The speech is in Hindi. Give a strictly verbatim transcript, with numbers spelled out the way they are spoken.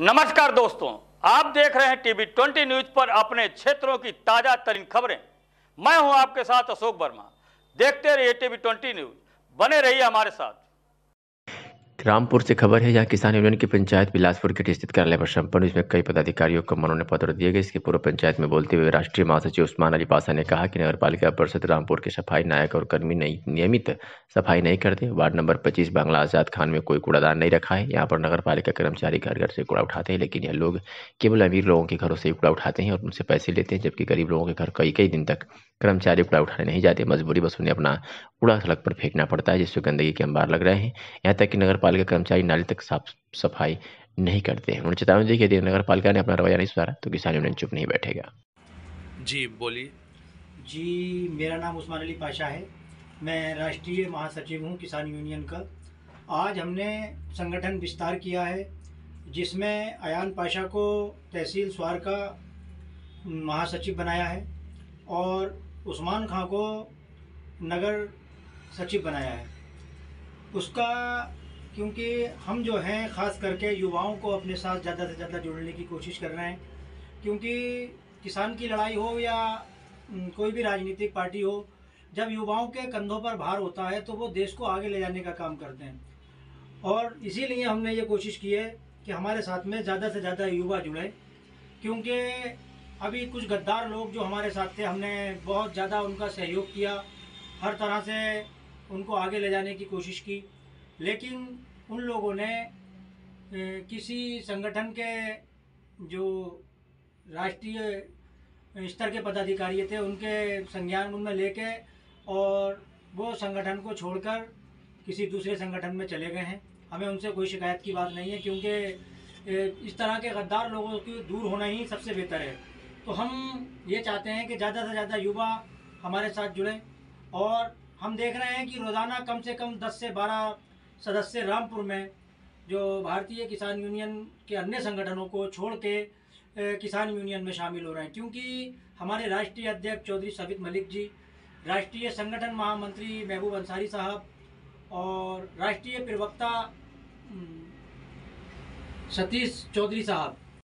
नमस्कार दोस्तों, आप देख रहे हैं टीवी बीस न्यूज पर अपने क्षेत्रों की ताजा तरीन खबरें। मैं हूं आपके साथ अशोक वर्मा। देखते रहिए टीवी बीस न्यूज, बने रहिए हमारे साथ। रामपुर से खबर है, यहाँ किसान यूनियन की पंचायत बिलासपुर के स्थित कार्यालय पर सम्पन्न, इसमें कई पदाधिकारियों को मनोनयन पत्र दिए गए। इसके पूर्व पंचायत में बोलते हुए राष्ट्रीय महासचिव उस्मान अली पाशा ने कहा कि नगरपालिका परिषद रामपुर के सफाई नायक और कर्मी नियमित सफाई नहीं करते। वार्ड नंबर पच्चीस बांग्ला आजाद खान में कोई कूड़ादान नहीं रखा है। यहाँ पर नगर पालिका कर्मचारी घर घर से कूड़ा उठाते हैं, लेकिन यह लोग केवल अमीर लोगों के घरों से कूड़ा उठाते हैं और उनसे पैसे लेते हैं, जबकि गरीब लोगों के घर कई कई दिन तक कर्मचारी कूड़ा उठाने नहीं जाते। मजबूरी बस उन्हें अपना कूड़ा सड़क पर फेंकना पड़ता है, जिससे गंदगी के अंबार लग रहे हैं। यहाँ तक कि नगर पालिका कर्मचारी नाली तक साफ सफाई नहीं करते हैं। उन्होंने चेतावनी दी कि यदि नगर पालिका ने अपना रवैया नहीं सुधारा तो किसान यूनियन चुप नहीं बैठेगा। जी बोलिए। जी, मेरा नाम उस्मान अली पाशा है, मैं राष्ट्रीय महासचिव हूं किसान यूनियन का। आज हमने संगठन विस्तार किया है, जिसमें आयान पाशा को तहसील स्वार का महासचिव बनाया है और उस्मान खां को नगर सचिव बनाया है। उसका क्योंकि हम जो हैं ख़ास करके युवाओं को अपने साथ ज़्यादा से ज़्यादा जोड़ने की कोशिश कर रहे हैं, क्योंकि किसान की लड़ाई हो या कोई भी राजनीतिक पार्टी हो, जब युवाओं के कंधों पर भार होता है तो वो देश को आगे ले जाने का काम करते हैं। और इसीलिए हमने ये कोशिश की है कि हमारे साथ में ज़्यादा से ज़्यादा युवा जुड़े, क्योंकि अभी कुछ गद्दार लोग जो हमारे साथ थे, हमने बहुत ज़्यादा उनका सहयोग किया, हर तरह से उनको आगे ले जाने की कोशिश की, लेकिन उन लोगों ने किसी संगठन के जो राष्ट्रीय स्तर के पदाधिकारी थे उनके संज्ञान उनमें लेके और वो संगठन को छोड़कर किसी दूसरे संगठन में चले गए हैं। हमें उनसे कोई शिकायत की बात नहीं है, क्योंकि इस तरह के गद्दार लोगों के दूर होना ही सबसे बेहतर है। तो हम ये चाहते हैं कि ज़्यादा से ज़्यादा युवा हमारे साथ जुड़ें, और हम देख रहे हैं कि रोज़ाना कम से कम दस से बारह सदस्य रामपुर में जो भारतीय किसान यूनियन के अन्य संगठनों को छोड़ के किसान यूनियन में शामिल हो रहे हैं, क्योंकि हमारे राष्ट्रीय अध्यक्ष चौधरी सबित मलिक जी, राष्ट्रीय संगठन महामंत्री महबूब अंसारी साहब और राष्ट्रीय प्रवक्ता सतीश चौधरी साहब,